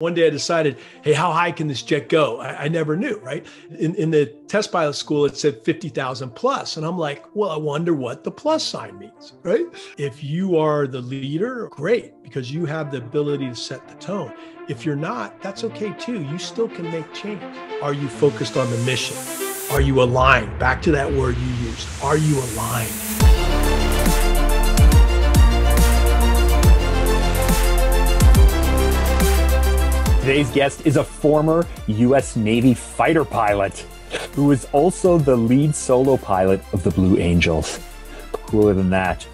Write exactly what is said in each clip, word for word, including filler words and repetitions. One day I decided, hey, how high can this jet go? I, I never knew, right? In, in the test pilot school, it said fifty thousand plus. And I'm like, well, I wonder what the plus sign means, right? If you are the leader, great, because you have the ability to set the tone. If you're not, that's okay too. You still can make change. Are you focused on the mission? Are you aligned? Back to that word you used. Are you aligned? Today's guest is a former U S Navy fighter pilot who is also the lead solo pilot of the Blue Angels. Cooler than that,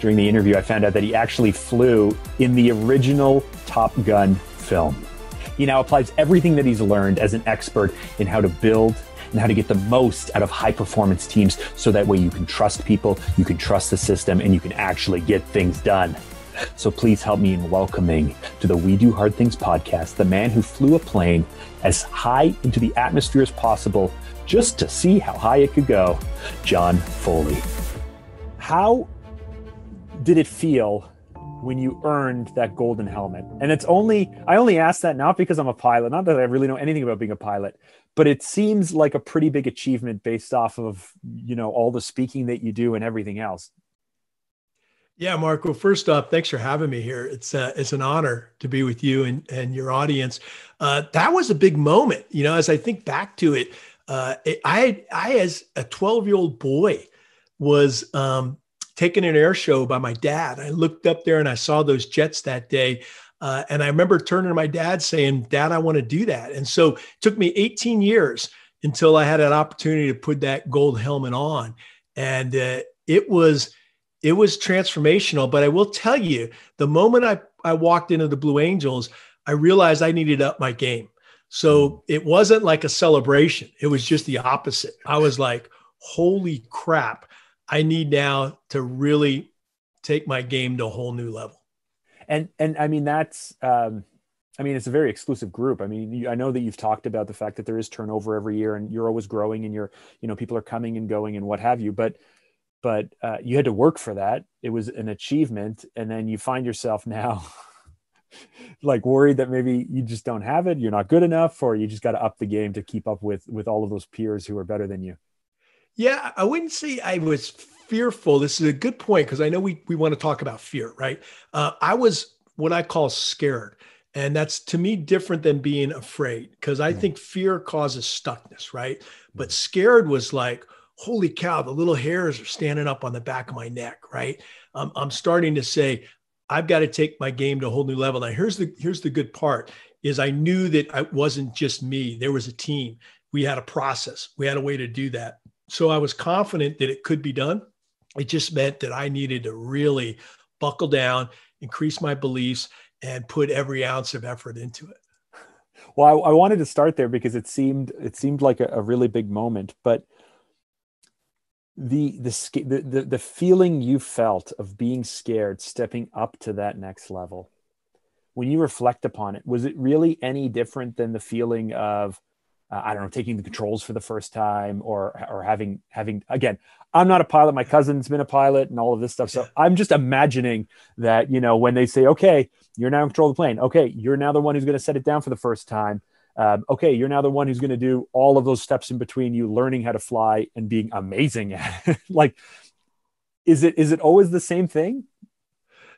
during the interview, I found out that he actually flew in the original Top Gun film. He now applies everything that he's learned as an expert in how to build and how to get the most out of high-performance teams, so that way you can trust people, you can trust the system, and you can actually get things done. So please help me in welcoming to the We Do Hard Things podcast, the man who flew a plane as high into the atmosphere as possible just to see how high it could go, John Foley. How did it feel when you earned that golden helmet? And it's only, I only ask that not because I'm a pilot, not that I really know anything about being a pilot, but it seems like a pretty big achievement based off of, you know, all the speaking that you do and everything else. Yeah, Mark. Well, first off, thanks for having me here. It's uh, it's an honor to be with you and, and your audience. Uh, that was a big moment. You know, as I think back to it, uh, it I, I, as a twelve-year-old boy, was um, taken an air show by my dad. I looked up there and I saw those jets that day. Uh, and I remember turning to my dad saying, Dad, I want to do that. And so it took me eighteen years until I had an opportunity to put that gold helmet on. And uh, it was... It was transformational, but I will tell you, the moment I, I walked into the Blue Angels, I realized I needed to up my game. So it wasn't like a celebration. It was just the opposite. I was like, holy crap, I need now to really take my game to a whole new level. And, and I mean, that's, um, I mean, it's a very exclusive group. I mean, you, I know that you've talked about the fact that there is turnover every year and you're always growing and you're, you know, people are coming and going and what have you, but But uh, you had to work for that. It was an achievement. And then you find yourself now like worried that maybe you just don't have it. You're not good enough, or you just got to up the game to keep up with, with all of those peers who are better than you. Yeah, I wouldn't say I was fearful. This is a good point, because I know we, we want to talk about fear, right? Uh, I was what I call scared. And that's, to me, different than being afraid, because I think fear causes stuckness, right? But scared was like, holy cow, the little hairs are standing up on the back of my neck, right? Um, I'm starting to say, I've got to take my game to a whole new level. Now, here's the, here's the good part, is I knew that I wasn't just me. There was a team. We had a process. We had a way to do that. So I was confident that it could be done. It just meant that I needed to really buckle down, increase my beliefs, and put every ounce of effort into it. Well, I, I wanted to start there because it seemed, it seemed like a, a really big moment, but The, the the the feeling you felt of being scared, stepping up to that next level, when you reflect upon it, was it really any different than the feeling of, uh, I don't know, taking the controls for the first time, or or having having again? I'm not a pilot. My cousin's been a pilot, and all of this stuff. So I'm just imagining that, you know, when they say, okay, you're now in control of the plane. Okay, you're now the one who's going to set it down for the first time. Um, okay, you're now the one who's going to do all of those steps in between you learning how to fly and being amazing at it. Like, is it is it always the same thing?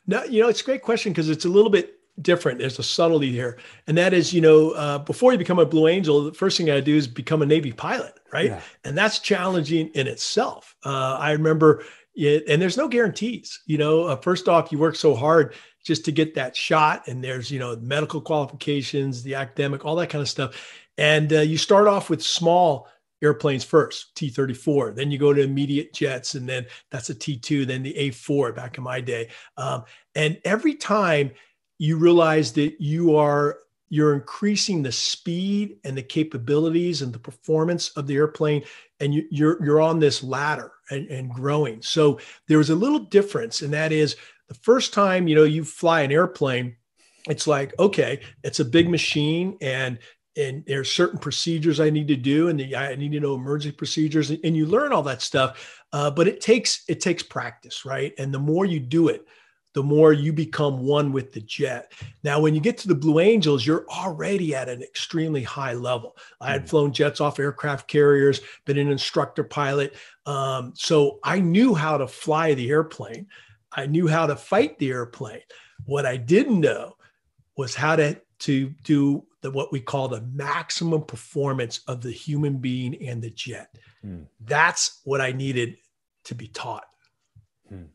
No, you know, it's a great question, because it's a little bit different. There's a subtlety here. And that is, you know, uh, before you become a Blue Angel, the first thing I do is become a Navy pilot, right? Yeah. And that's challenging in itself. Uh, I remember it, and there's no guarantees. You know, uh, first off, you work so hard just to get that shot. And there's, you know, medical qualifications, the academic, all that kind of stuff. And uh, you start off with small airplanes first, T thirty-four, then you go to immediate jets. And then that's a T two, then the A four back in my day. Um, and every time you realize that you are, you're increasing the speed and the capabilities and the performance of the airplane, and you, you're, you're on this ladder and, and growing. So there was a little difference. And that is, the first time, you know, you fly an airplane, it's like, okay, it's a big machine, and and there are certain procedures I need to do, and the, I need to know emergency procedures, and you learn all that stuff. Uh, but it takes it takes practice, right? And the more you do it, the more you become one with the jet. Now, when you get to the Blue Angels, you're already at an extremely high level. I had flown jets off aircraft carriers, been an instructor pilot. Um, so I knew how to fly the airplane. I knew how to fight the airplane. What I didn't know was how to, to do the, what we call the maximum performance of the human being and the jet. Mm. That's what I needed to be taught. Mm.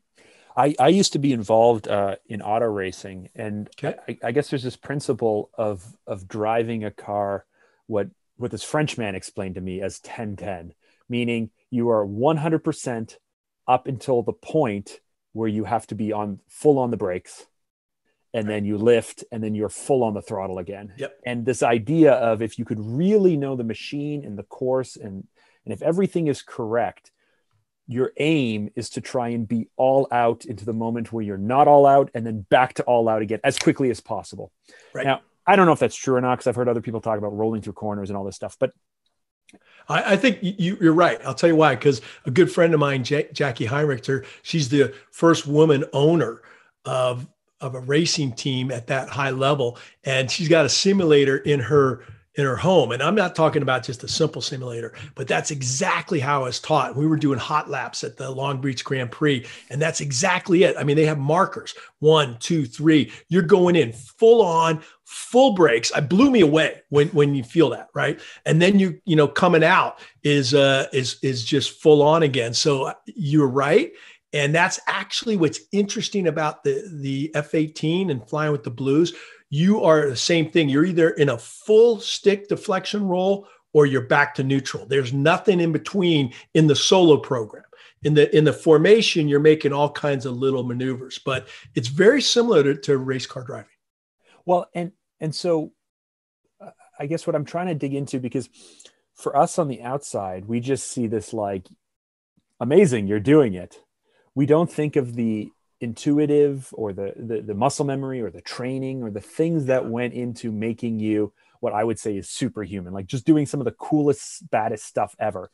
I, I used to be involved uh, in auto racing, and okay. I, I guess there's this principle of of driving a car, what what this Frenchman explained to me as ten ten, meaning you are one hundred percent up until the point where you have to be on full on the brakes, and then you lift, and then you're full on the throttle again. Yep. And this idea of if you could really know the machine and the course, and and if everything is correct, your aim is to try and be all out into the moment where you're not all out, and then back to all out again as quickly as possible. Right. Now, I don't know if that's true or not, because I've heard other people talk about rolling through corners and all this stuff, but I, I think you, you're right. I'll tell you why, because a good friend of mine, J- Jackie Heinrichter, she's the first woman owner of, of a racing team at that high level. And she's got a simulator in her in her home. And I'm not talking about just a simple simulator, but that's exactly how I was taught. We were doing hot laps at the Long Beach Grand Prix, and that's exactly it. I mean, they have markers, one, two, three, you're going in full on, full brakes. I blew me away when, when you feel that, right? And then you, you know, coming out is, uh, is, is just full on again. So you're right. And that's actually what's interesting about the, the F eighteen and flying with the Blues. You are the same thing. You're either in a full stick deflection roll or you're back to neutral. There's nothing in between in the solo program. In the in the formation, you're making all kinds of little maneuvers, but it's very similar to, to race car driving. Well, and and so uh, I guess what I'm trying to dig into, because for us on the outside, we just see this like, amazing, you're doing it. We don't think of the intuitive or the, the the muscle memory or the training or the things that went into making you what I would say is superhuman, like just doing some of the coolest, baddest stuff ever.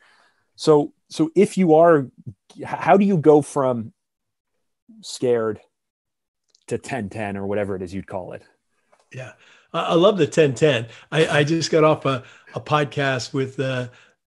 So, so if you are, how do you go from scared to ten ten or whatever it is you'd call it? Yeah. I love the ten ten. I, I just got off a, a podcast with uh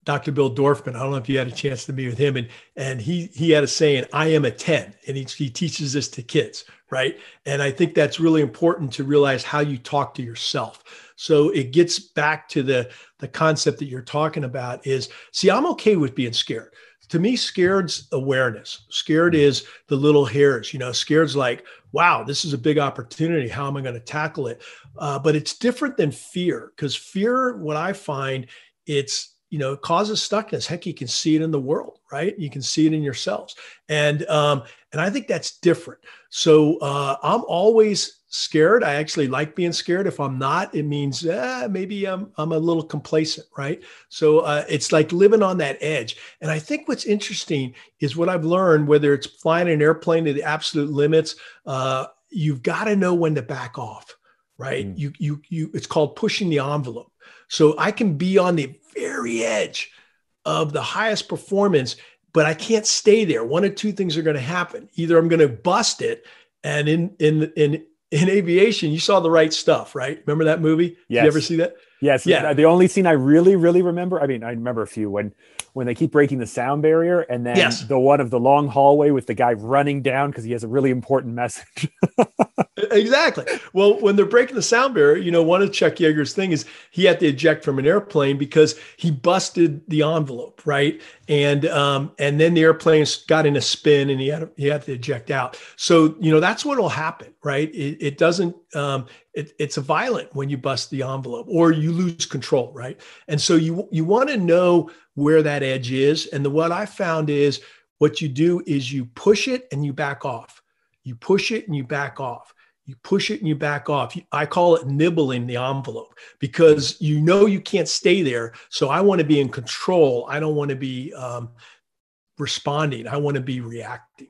Doctor Bill Dorfman. I don't know if you had a chance to meet with him, and and he he had a saying, I am a ten, and he, he teaches this to kids, right? And I think that's really important to realize how you talk to yourself. So it gets back to the, the concept that you're talking about is, see, I'm okay with being scared. To me, scared's awareness. Scared is the little hairs, you know, scared's like, wow, this is a big opportunity. How am I going to tackle it? Uh, but it's different than fear, because fear, what I find, it's, you know, it causes stuckness. Heck, you can see it in the world, right? You can see it in yourselves. And, um, and I think that's different. So uh, I'm always scared. I actually like being scared. If I'm not, it means eh, maybe I'm, I'm a little complacent, right? So uh, it's like living on that edge. And I think what's interesting is what I've learned, whether it's flying an airplane to the absolute limits, uh, you've got to know when to back off, right? Mm. You, you, you, it's called pushing the envelope. So I can be on the very edge of the highest performance, but I can't stay there. One of two things are going to happen. Either I'm going to bust it. And in, in, in, in aviation, you saw The Right Stuff, right? Remember that movie? Yes. Did you ever see that? Yes. Yeah. The only scene I really, really remember, I mean, I remember a few when, when they keep breaking the sound barrier, and then yes. the one of the long hallway with the guy running down because he has a really important message. Exactly. Well, when they're breaking the sound barrier, you know, one of Chuck Yeager's thing is he had to eject from an airplane because he busted the envelope, right? And um, and then the airplane got in a spin, and he had he had to eject out. So, you know, that's what will happen, right? It, it doesn't. Um, It, it's a violent when you bust the envelope or you lose control, right? And so you you want to know where that edge is. And the, what I found is what you do is you push it and you back off. You push it and you back off. You push it and you back off. You, I call it nibbling the envelope, because you know you can't stay there. So I want to be in control. I don't want to be um, responding. I want to be reacting.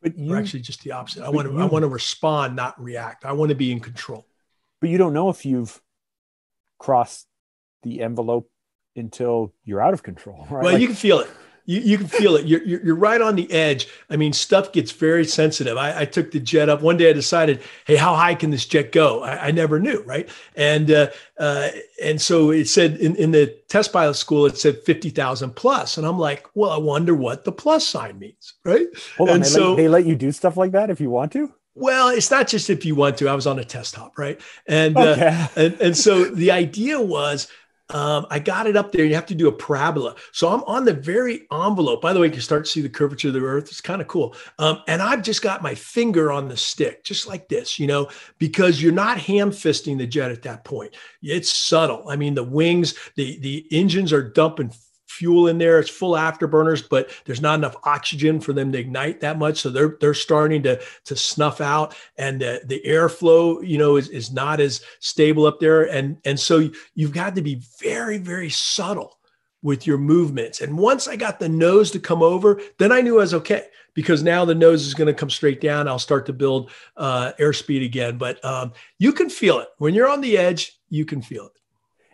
But you, or actually just the opposite. I want to you, I want to respond, not react. I want to be in control. But you don't know if you've crossed the envelope until you're out of control, right? Well, like, you can feel it. You, you can feel it. You're, you're right on the edge. I mean, stuff gets very sensitive. I, I took the jet up. One day I decided, hey, how high can this jet go? I, I never knew, right? And uh, uh, and so it said in, in the test pilot school, it said fifty thousand plus. And I'm like, well, I wonder what the plus sign means, right? Hold and on, they, so, let, they let you do stuff like that if you want to? Well, it's not just if you want to. I was on a test hop, right? And, okay. uh, and, and so the idea was, Um, I got it up there. You have to do a parabola. So I'm on the very envelope. By the way, you can start to see the curvature of the earth. It's kind of cool. Um, and I've just got my finger on the stick, just like this, you know, because you're not ham fisting the jet at that point. It's subtle. I mean, the wings, the, the engines are dumping fuel in there. It's full afterburners, but there's not enough oxygen for them to ignite that much. So they're, they're starting to, to snuff out, and the, the airflow, you know, is, is not as stable up there. And, and so you've got to be very, very subtle with your movements. And once I got the nose to come over, then I knew I was okay, because now the nose is going to come straight down. I'll start to build uh, airspeed again, but um, you can feel it when you're on the edge, you can feel it.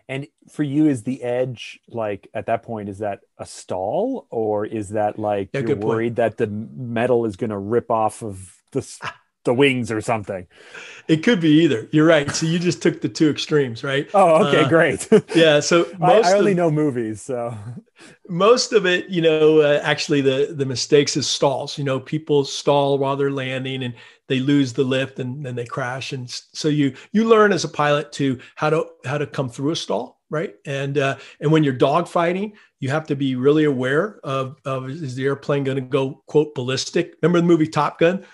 And for you, is the edge, like at that point, is that a stall, or is that like yeah, you're worried point. that the metal is going to rip off of the, the wings or something? It could be either. You're right. So you just took the two extremes, right? Oh, okay, uh, great. Yeah. So most I, I only of, know movies, so most of it, you know, uh, actually the the mistakes is stalls. You know, people stall while they're landing, and they lose the lift, and then they crash. And so you, you learn as a pilot to how to, how to come through a stall. Right. And, uh, and when you're dogfighting, you have to be really aware of, of is the airplane going to go quote ballistic? Remember the movie Top Gun?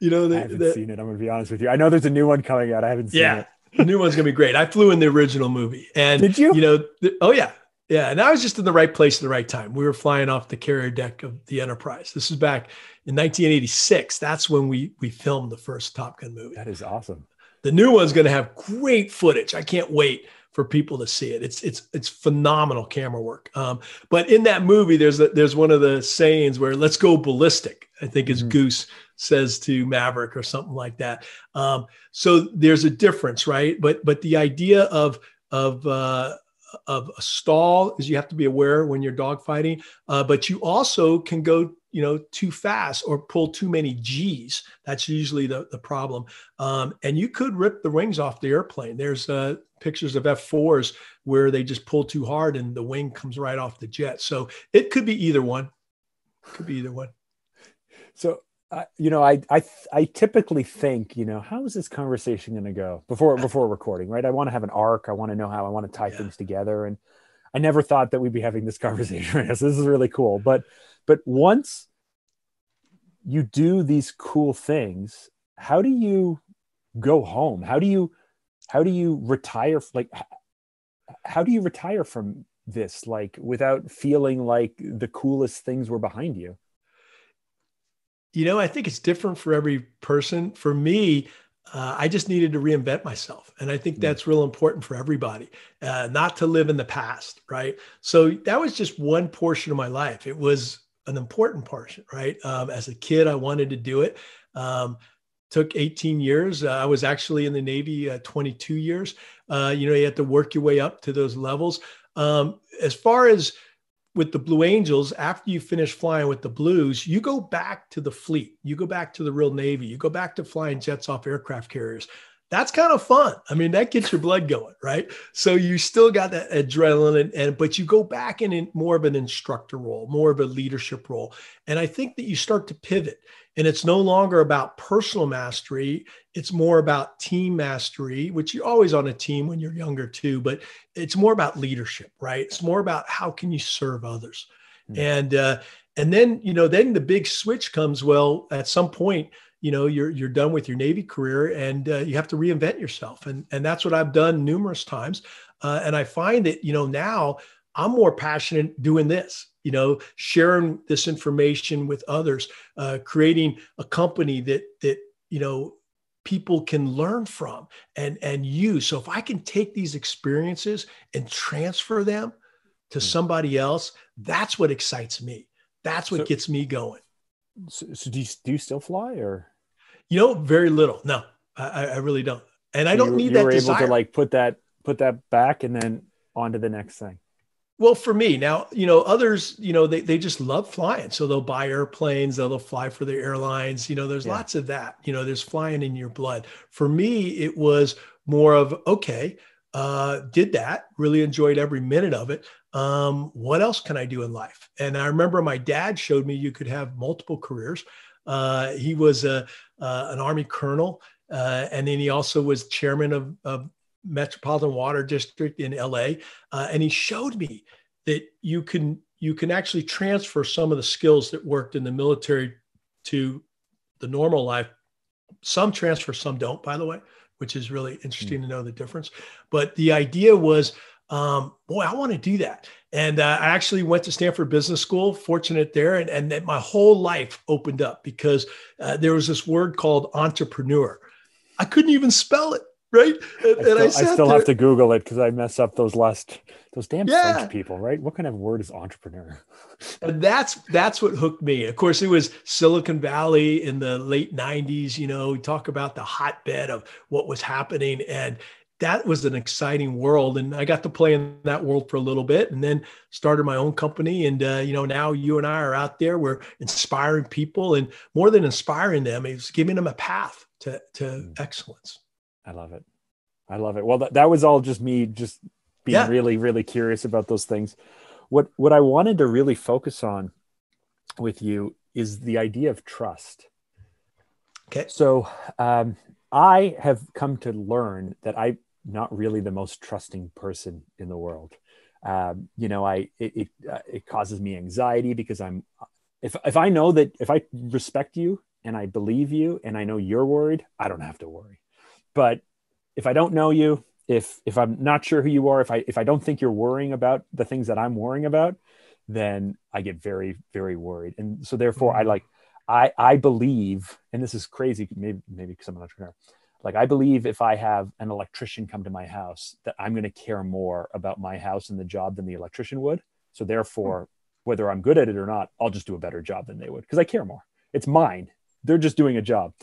You know, the, I haven't the, seen it. I'm going to be honest with you. I know there's a new one coming out. I haven't seen yeah, it. The new one's going to be great. I flew in the original movie, and Did you? you know, the, oh yeah. Yeah. And I was just in the right place at the right time. We were flying off the carrier deck of the Enterprise. This is back in nineteen eighty-six. That's when we we filmed the first Top Gun movie. That is awesome. The new one's going to have great footage. I can't wait for people to see it. It's it's it's phenomenal camera work. Um, but in that movie, there's a, there's one of the sayings where "Let's go ballistic." I think it's mm-hmm. Goose says to Maverick or something like that. Um, so there's a difference, right? But but the idea of of uh, of a stall is you have to be aware when you're dogfighting, uh, but you also can go, you know, too fast or pull too many G's. That's usually the, the problem. Um, and you could rip the wings off the airplane. There's uh, pictures of F fours where they just pull too hard and the wing comes right off the jet. So it could be either one. It could be either one. So, uh, you know, I, I, I typically think, you know, how is this conversation going to go before, before recording, right? I want to have an arc. I want to know how I want to tie yeah. things together. And I never thought that we'd be having this conversation right now. So this is really cool. But But once you do these cool things, how do you go home? How do you, how do you retire? Like, how do you retire from this? Like, without feeling like the coolest things were behind you? You know, I think it's different for every person. For me, Uh, I just needed to reinvent myself. And I think that's real important for everybody, uh, not to live in the past, right? So that was just one portion of my life. It was an important portion, right? Um, as a kid, I wanted to do it. Um, took eighteen years. Uh, I was actually in the Navy uh, twenty-two years. Uh, you know, you have to work your way up to those levels. Um, as far as with the Blue Angels, after you finish flying with the Blues, you go back to the fleet. You go back to the real Navy. You go back to flying jets off aircraft carriers. That's kind of fun. I mean, that gets your blood going, right? So you still got that adrenaline, and, and but you go back in, in more of an instructor role, more of a leadership role. And I think that you start to pivot, and it's no longer about personal mastery. It's more about team mastery, which you're always on a team when you're younger too, but it's more about leadership, right? It's more about how can you serve others? Mm-hmm. And, uh, and then, you know, then the big switch comes, well, at some point, you know, you're you're done with your Navy career, and uh, you have to reinvent yourself. And, and that's what I've done numerous times. Uh, and I find that, you know, now I'm more passionate doing this, you know, sharing this information with others, uh, creating a company that, that, you know, people can learn from and, and use. So if I can take these experiences and transfer them to mm-hmm. somebody else, that's what excites me. That's what so, gets me going. So, so do you, do you still fly, or? You know, very little. No, I, I really don't. And so I don't you, need you that desire. You were able to like put that, put that back and then onto the next thing. Well, for me now, you know, others, you know, they, they just love flying. So they'll buy airplanes, they'll fly for their airlines. You know, there's yeah. lots of that, you know, there's flying in your blood. For me, it was more of, okay, uh, did that, really enjoyed every minute of it. Um, what else can I do in life? And I remember my dad showed me you could have multiple careers. Uh, he was a, uh, an Army colonel. Uh, and then he also was chairman of, of Metropolitan Water District in L A. Uh, and he showed me that you can, you can actually transfer some of the skills that worked in the military to the normal life. Some transfer, some don't, by the way, which is really interesting mm-hmm. to know the difference. But the idea was, um, boy, I want to do that. And uh, I actually went to Stanford Business School, fortunate there. And, and that my whole life opened up because uh, there was this word called entrepreneur. I couldn't even spell it. Right. And I still, I I still have to Google it because I mess up those last, those damn yeah. French people, right? What kind of word is entrepreneur? And that's, that's what hooked me. Of course, it was Silicon Valley in the late nineties, you know, we talk about the hotbed of what was happening. And that was an exciting world. And I got to play in that world for a little bit and then started my own company. And, uh, you know, now you and I are out there, we're inspiring people, and more than inspiring them, it's giving them a path to, to mm. excellence. I love it. I love it. Well, that, that was all just me just being yeah. really, really curious about those things. What what I wanted to really focus on with you is the idea of trust. Okay. So um, I have come to learn that I'm not really the most trusting person in the world. Um, you know, I it it, uh, it causes me anxiety because I'm if if I know that if I respect you and I believe you and I know you're worried, I don't have to worry. But if I don't know you, if if I'm not sure who you are, if I if I don't think you're worrying about the things that I'm worrying about, then I get very, very worried. And so therefore I like, I I believe, and this is crazy, maybe maybe because I'm an entrepreneur, like I believe if I have an electrician come to my house that I'm going to care more about my house and the job than the electrician would. So therefore, whether I'm good at it or not, I'll just do a better job than they would because I care more. It's mine. They're just doing a job.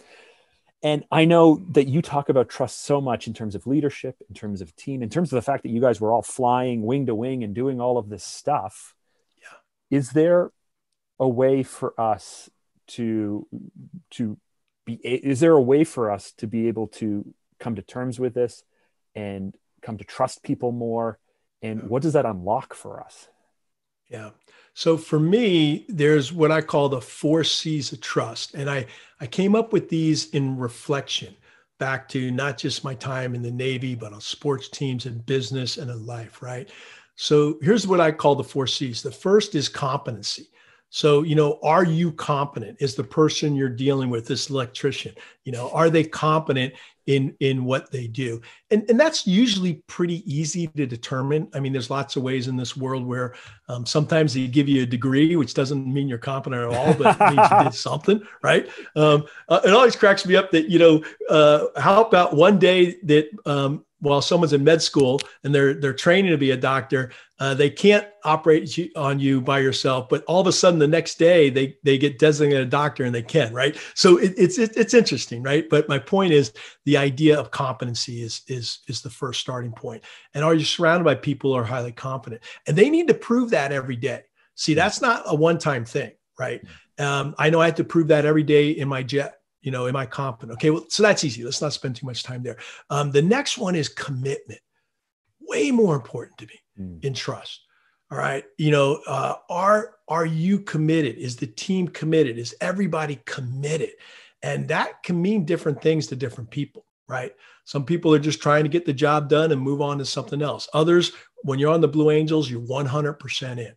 And I know that you talk about trust so much in terms of leadership, in terms of team, in terms of the fact that you guys were all flying wing to wing and doing all of this stuff. Yeah. Is there a way for us to, to be, is there a way for us to be able to come to terms with this and come to trust people more? And yeah. what does that unlock for us? Yeah. So for me, there's what I call the four C's of trust. And I, I came up with these in reflection back to not just my time in the Navy, but on sports teams and business and in life, right? So here's what I call the four C's. The first is competency. So, you know, are you competent? Is the person you're dealing with, this electrician, you know, are they competent in, in what they do? And, and that's usually pretty easy to determine. I mean, there's lots of ways in this world where um, sometimes they give you a degree, which doesn't mean you're competent at all, but it means you did something, right? Um, uh, it always cracks me up that, you know, uh, how about one day that um, while someone's in med school and they're they're training to be a doctor, uh, they can't operate you, on you by yourself. But all of a sudden, the next day they they get designated a doctor and they can, right? So it, it's it, it's interesting, right? But my point is the idea of competency is is is the first starting point. And are you surrounded by people who are highly competent? And they need to prove that every day. See, that's not a one-time thing, right? Um, I know I have to prove that every day in my jet. You know, am I competent? Okay, well, so that's easy. Let's not spend too much time there. Um, the next one is commitment. Way more important to me mm. in trust. All right. You know, uh, are, are you committed? Is the team committed? Is everybody committed? And that can mean different things to different people, right? Some people are just trying to get the job done and move on to something else. Others, when you're on the Blue Angels, you're one hundred percent in.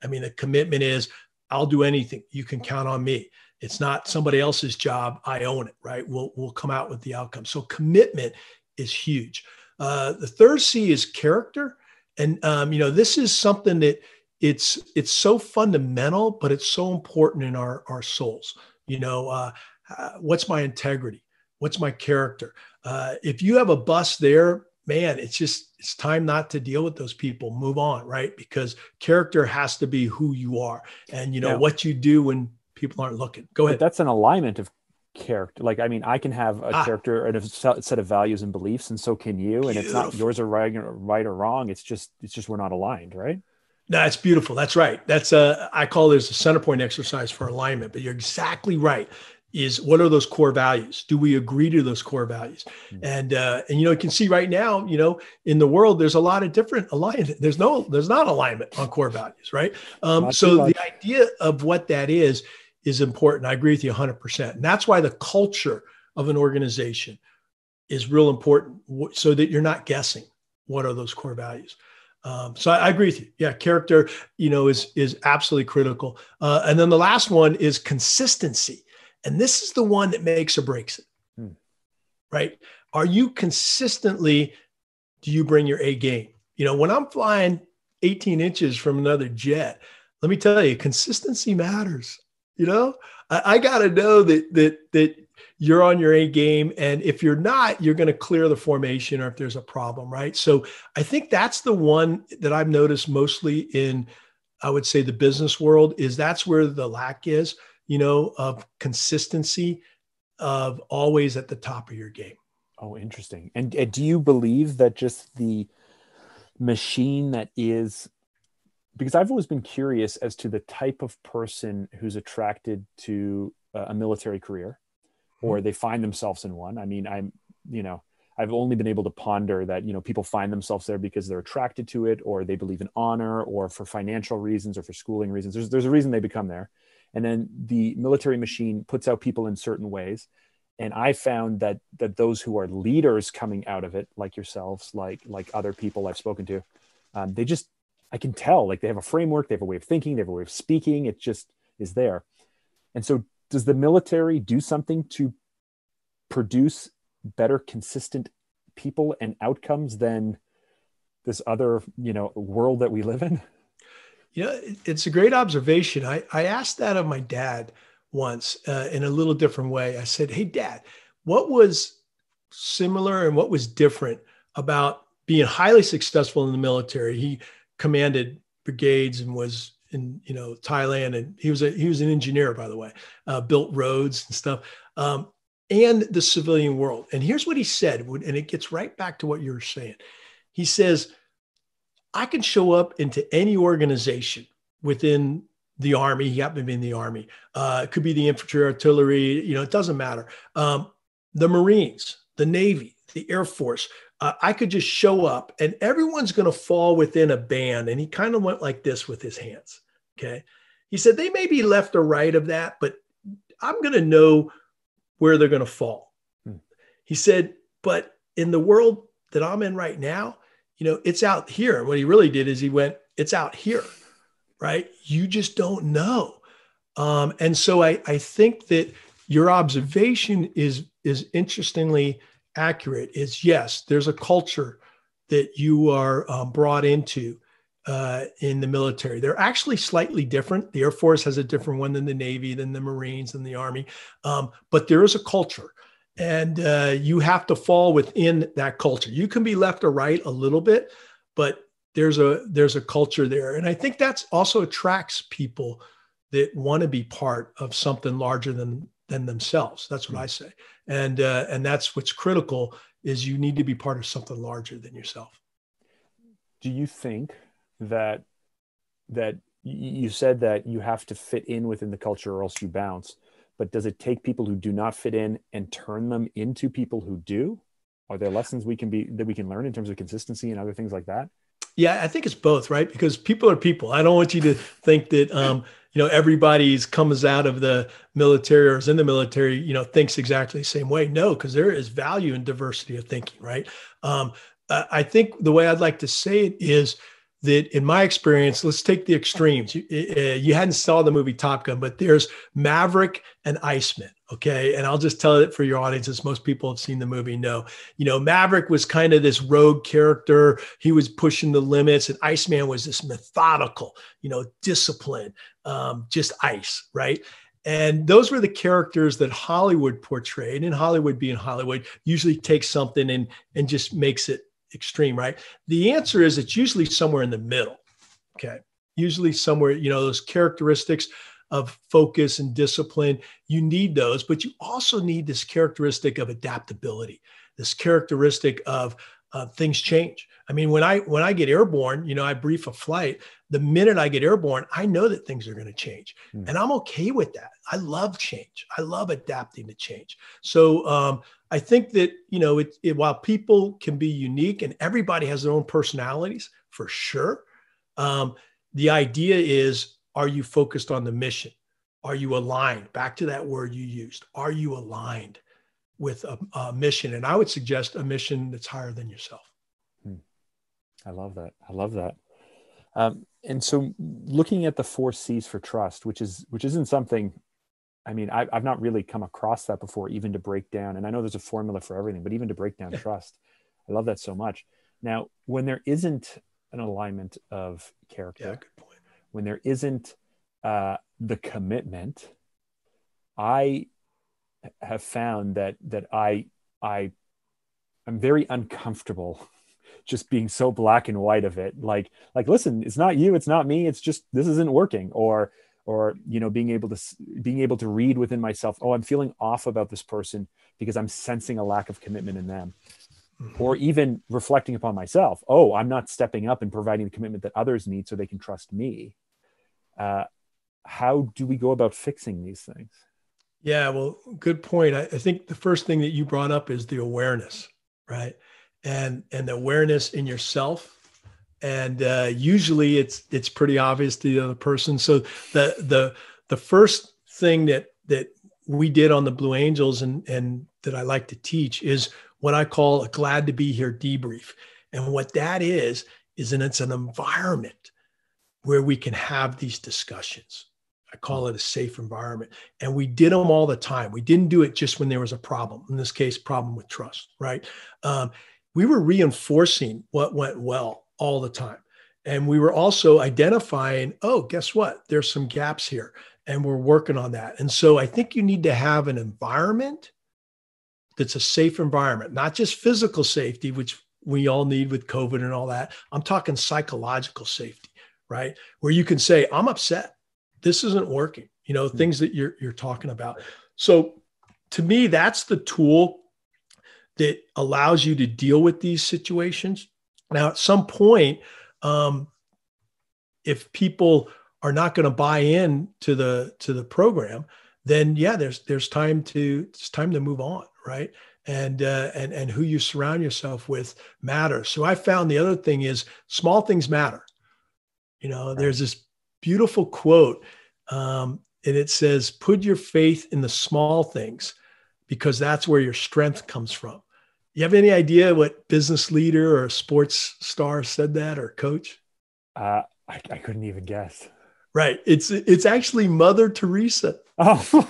I mean, the commitment is I'll do anything. You can count on me. It's not somebody else's job. I own it, right? We'll, we'll come out with the outcome. So commitment is huge. Uh, the third C is character. And, um, you know, this is something that it's, it's so fundamental, but it's so important in our, our souls. You know, uh, uh, what's my integrity? What's my character? Uh, if you have a bust there, man, it's just, it's time not to deal with those people, move on, right? Because character has to be who you are and, you know, yeah. what you do when people aren't looking. Go ahead. But that's an alignment of character. Like, I mean, I can have a ah. character and a set of values and beliefs, and so can you. And Beautiful. It's not yours or right, right or wrong. It's just, it's just, we're not aligned, right? That's beautiful. That's right. That's a, I call this a center point exercise for alignment, but you're exactly right. Is what are those core values? Do we agree to those core values? Mm-hmm. And, uh, and, you know, you can see right now, you know, in the world, there's a lot of different alignment. There's no, there's not alignment on core values, right? Um, so the idea of what that is, is important. I agree with you one hundred percent. And that's why the culture of an organization is real important, so that you're not guessing what are those core values. Um, so I, I agree with you. Yeah, character, you know, is is absolutely critical. Uh, and then the last one is consistency, and this is the one that makes or breaks it. Hmm. Right? Are you consistently? Do you bring your A game? You know, when I'm flying eighteen inches from another jet, let me tell you, consistency matters. You know, I, I got to know that that that. you're on your A game. And if you're not, you're going to clear the formation or if there's a problem, right? So I think that's the one that I've noticed mostly in, I would say, the business world, is that's where the lack is, you know, of consistency, of always at the top of your game. Oh, interesting. And, and do you believe that just the machine that is, because I've always been curious as to the type of person who's attracted to a military career, or they find themselves in one. I mean, I'm, you know, I've only been able to ponder that, you know, people find themselves there because they're attracted to it, or they believe in honor, or for financial reasons, or for schooling reasons. There's, there's a reason they become there. And then the military machine puts out people in certain ways. And I found that, that those who are leaders coming out of it, like yourselves, like, like other people I've spoken to, um, they just, I can tell, like they have a framework, they have a way of thinking, they have a way of speaking. It just is there. And so does the military do something to produce better, consistent people and outcomes than this other, you know, world that we live in? Yeah, you know, it's a great observation. I, I asked that of my dad once uh, in a little different way. I said, hey, Dad, what was similar and what was different about being highly successful in the military? He commanded brigades and was in, you know, Thailand. And he was a, he was an engineer, by the way, uh, built roads and stuff, um, and the civilian world. And here's what he said, and it gets right back to what you're saying. He says, I can show up into any organization within the Army. He happened to be in the Army. Uh, it could be the infantry, artillery, you know, it doesn't matter. Um, the Marines, the Navy, the Air Force. Uh, I could just show up and everyone's going to fall within a band. And he kind of went like this with his hands. Okay. He said, they may be left or right of that, but I'm going to know where they're going to fall. Hmm. He said, but in the world that I'm in right now, you know, it's out here. And what he really did is he went, it's out here, right? You just don't know. Um, and so I, I think that your observation is, is interestingly accurate. Is yes, there's a culture that you are um, brought into uh, in the military. They're actually slightly different. The Air Force has a different one than the Navy, than the Marines, than the Army. Um, but there is a culture, and uh, you have to fall within that culture. You can be left or right a little bit, but there's a there's a culture there, and I think that's also attracts people that want to be part of something larger than than themselves. That's what I say. And, uh, and that's what's critical, is you need to be part of something larger than yourself. Do you think that, that you said that you have to fit in within the culture or else you bounce, but does it take people who do not fit in and turn them into people who do? Are there lessons we can be, that we can learn in terms of consistency and other things like that? Yeah, I think it's both, right? Because people are people. I don't want you to think that, um, you know, everybody's comes out of the military or is in the military, you know, thinks exactly the same way. No, because there is value in diversity of thinking, right? Um, I think the way I'd like to say it is that in my experience, let's take the extremes. You, you hadn't saw the movie Top Gun, but there's Maverick and Iceman. Okay. And I'll just tell it for your audience, as most people have seen the movie know, you know, Maverick was kind of this rogue character. He was pushing the limits, and Iceman was this methodical, you know, discipline, um, just ice. Right. And those were the characters that Hollywood portrayed, and Hollywood being Hollywood usually takes something and, and just makes it extreme. Right. The answer is it's usually somewhere in the middle. Okay. Usually somewhere, you know, those characteristics of focus and discipline, you need those, but you also need this characteristic of adaptability, this characteristic of uh, things change. I mean, when I when I get airborne, you know, I brief a flight. The minute I get airborne, I know that things are going to change, mm. and I'm okay with that. I love change. I love adapting to change. So um, I think that, you know, it, it while people can be unique and everybody has their own personalities for sure. Um, the idea is, are you focused on the mission? Are you aligned? Back to that word you used. Are you aligned with a, a mission? And I would suggest a mission that's higher than yourself. I love that. I love that. Um, and so looking at the four C's for trust, which is, which isn't something, I mean, I, I've not really come across that before, even to break down. And I know there's a formula for everything, but even to break down trust, I love that so much. Now, when there isn't an alignment of character, yeah, good point. When there isn't uh, the commitment, I have found that, that I, I, I'm very uncomfortable just being so black and white of it. Like, like, listen, it's not you, it's not me. It's just, this isn't working. Or, or, you know, being able to, being able to read within myself, oh, I'm feeling off about this person because I'm sensing a lack of commitment in them. Mm-hmm. Or even reflecting upon myself. Oh, I'm not stepping up and providing the commitment that others need so they can trust me. Uh, how do we go about fixing these things? Yeah, well, good point. I, I think the first thing that you brought up is the awareness, right? and and the awareness in yourself. And uh, usually it's, it's pretty obvious to the other person. So the, the, the first thing that, that we did on the Blue Angels and, and that I like to teach is what I call a glad to be here debrief. And what that is, is and it's an environment where we can have these discussions. I call it a safe environment. And we did them all the time. We didn't do it just when there was a problem, in this case, problem with trust, right? Um, We were reinforcing what went well all the time. And we were also identifying, oh, guess what? There's some gaps here. And we're working on that. And so I think you need to have an environment that's a safe environment, not just physical safety, which we all need with COVID and all that. I'm talking psychological safety, right? Where you can say, I'm upset. This isn't working. You know, mm-hmm. things that you're, you're talking about. So to me, that's the tool that allows you to deal with these situations. Now, at some point, um, if people are not going to buy in to the to the program, then yeah, there's there's time to it's time to move on, right? And uh, and and who you surround yourself with matters. So I found the other thing is small things matter. You know, right. There's this beautiful quote, um, and it says, "Put your faith in the small things, because that's where your strength comes from." You have any idea what business leader or sports star said that, or coach? Uh, I, I couldn't even guess. Right. It's it's actually Mother Teresa. Oh,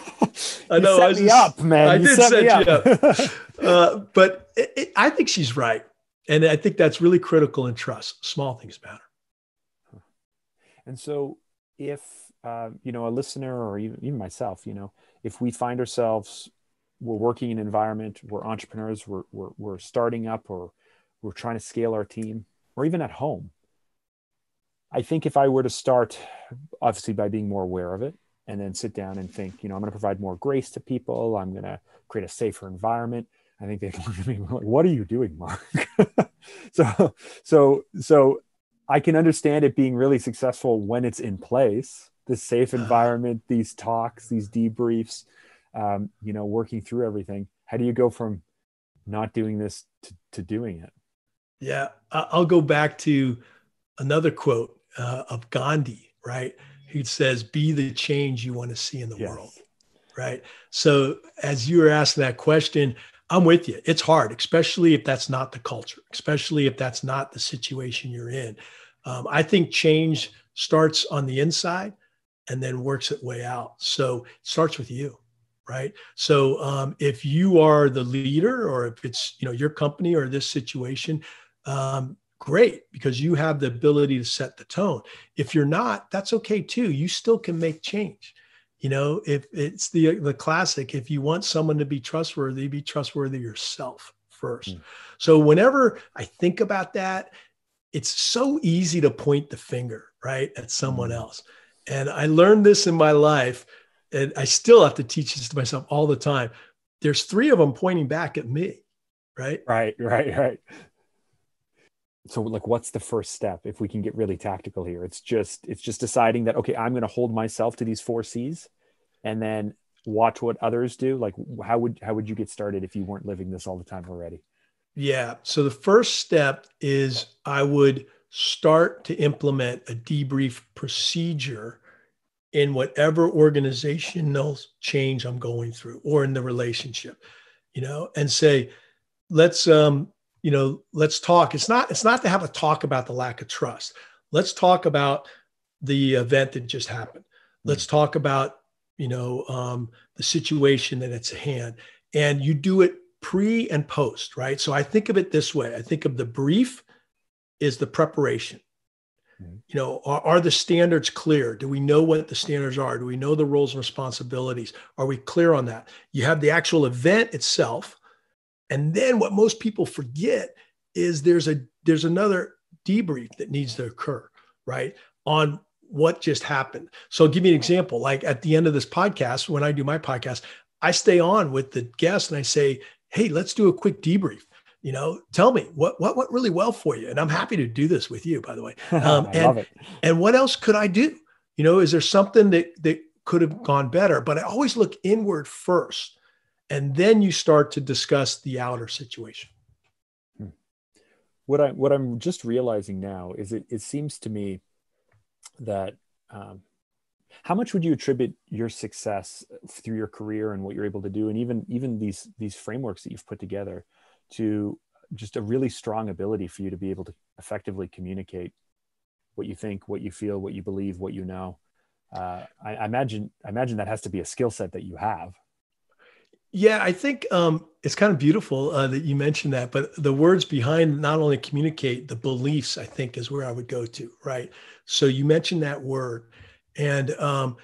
I know. You set I me just, up, man. I you did set, set me up. You up. uh, but it, it, I think she's right. And I think that's really critical in trust. Small things matter. And so if, uh, you know, a listener or even, even myself, you know, if we find ourselves, we're working in an environment, we're entrepreneurs, we're, we're, we're starting up, or we're trying to scale our team, or even at home. I think if I were to start, obviously, by being more aware of it, and then sit down and think, you know, I'm going to provide more grace to people. I'm going to create a safer environment. I think they look at me like, what are you doing, Mark? so, so, so I can understand it being really successful when it's in place, this safe environment, these talks, these debriefs, Um, you know, working through everything. How do you go from not doing this to, to doing it? Yeah, I'll go back to another quote uh, of Gandhi, right? Who says, be the change you want to see in the yes. world, right? So as you were asking that question, I'm with you. It's hard, especially if that's not the culture, especially if that's not the situation you're in. Um, I think change starts on the inside and then works its way out. So it starts with you. Right. So um, if you are the leader, or if it's, you know, your company or this situation, um, great, because you have the ability to set the tone. If you're not, that's okay too. You still can make change. You know, if it's the the classic, if you want someone to be trustworthy, be trustworthy yourself first. Mm. So whenever I think about that, it's so easy to point the finger, right, at someone mm. else. And I learned this in my life, and I still have to teach this to myself all the time. There's three of them pointing back at me, right? Right, right, right. so like, what's the first step? If we can get really tactical here, it's just, it's just deciding that, okay, I'm going to hold myself to these four C's and then watch what others do. Like how would, how would you get started if you weren't living this all the time already? Yeah. So the first step is I would start to implement a debrief procedure in whatever organizational change I'm going through or in the relationship, you know, and say, let's, um, you know, let's talk. It's not, it's not to have a talk about the lack of trust. Let's talk about the event that just happened. Let's talk about, you know, um, the situation that it's at hand, and you do it pre and post, right? So I think of it this way. I think of the brief is the preparation. You know, are, are the standards clear? Do we know what the standards are? Do we know the roles and responsibilities? Are we clear on that? You have the actual event itself. And then what most people forget is there's a, there's another debrief that needs to occur, right? On what just happened. So I'll give you an example. Like at the end of this podcast, when I do my podcast, I stay on with the guest and I say, hey, let's do a quick debrief. You know, tell me what, what went really well for you. And I'm happy to do this with you, by the way. Um, I and, love it. And what else could I do? You know, is there something that, that could have gone better? But I always look inward first, and then you start to discuss the outer situation. Hmm. What I, what I'm just realizing now is it, it seems to me that, um, how much would you attribute your success through your career and what you're able to do? And even, even these, these frameworks that you've put together, to just a really strong ability for you to be able to effectively communicate what you think, what you feel, what you believe, what you know. Uh, I, I imagine, I imagine that has to be a skill set that you have. Yeah, I think um, it's kind of beautiful uh, that you mentioned that, but the words behind not only communicate, the beliefs, I think is where I would go to, right? So you mentioned that word, and um,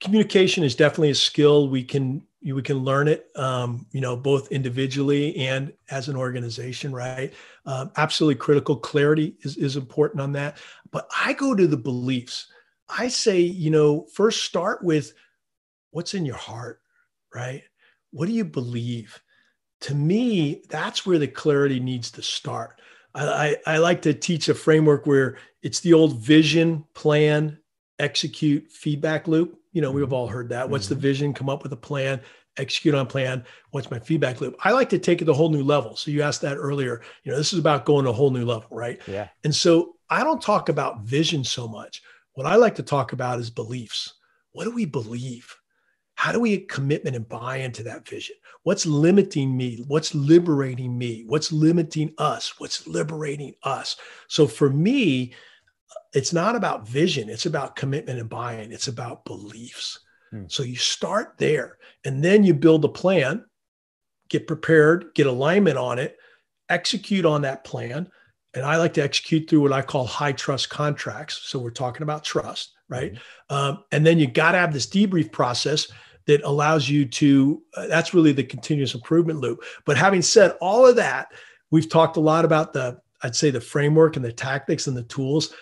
communication is definitely a skill we can we can learn it, um, you know, both individually and as an organization, right? Um, absolutely critical. Clarity is, is important on that. But I go to the beliefs. I say, you know, first start with what's in your heart, right? What do you believe? To me, that's where the clarity needs to start. I, I, I like to teach a framework where it's the old vision, plan, execute, feedback loop. You know, we've all heard that. What's the vision? Come up with a plan, execute on plan. What's my feedback loop? I like to take it to a whole new level. So you asked that earlier, you know, this is about going to a whole new level, right? Yeah. And so I don't talk about vision so much. What I like to talk about is beliefs. What do we believe? How do we get commitment and buy into that vision? What's limiting me? What's liberating me? What's limiting us? What's liberating us? So for me, it's not about vision. It's about commitment and buy-in. It's about beliefs. Hmm. So you start there, and then you build a plan, get prepared, get alignment on it, execute on that plan. And I like to execute through what I call high trust contracts. So we're talking about trust, right? Mm-hmm. Um, and then you got to have this debrief process that allows you to, uh, that's really the continuous improvement loop. But having said all of that, we've talked a lot about the, I'd say the framework and the tactics and the tools.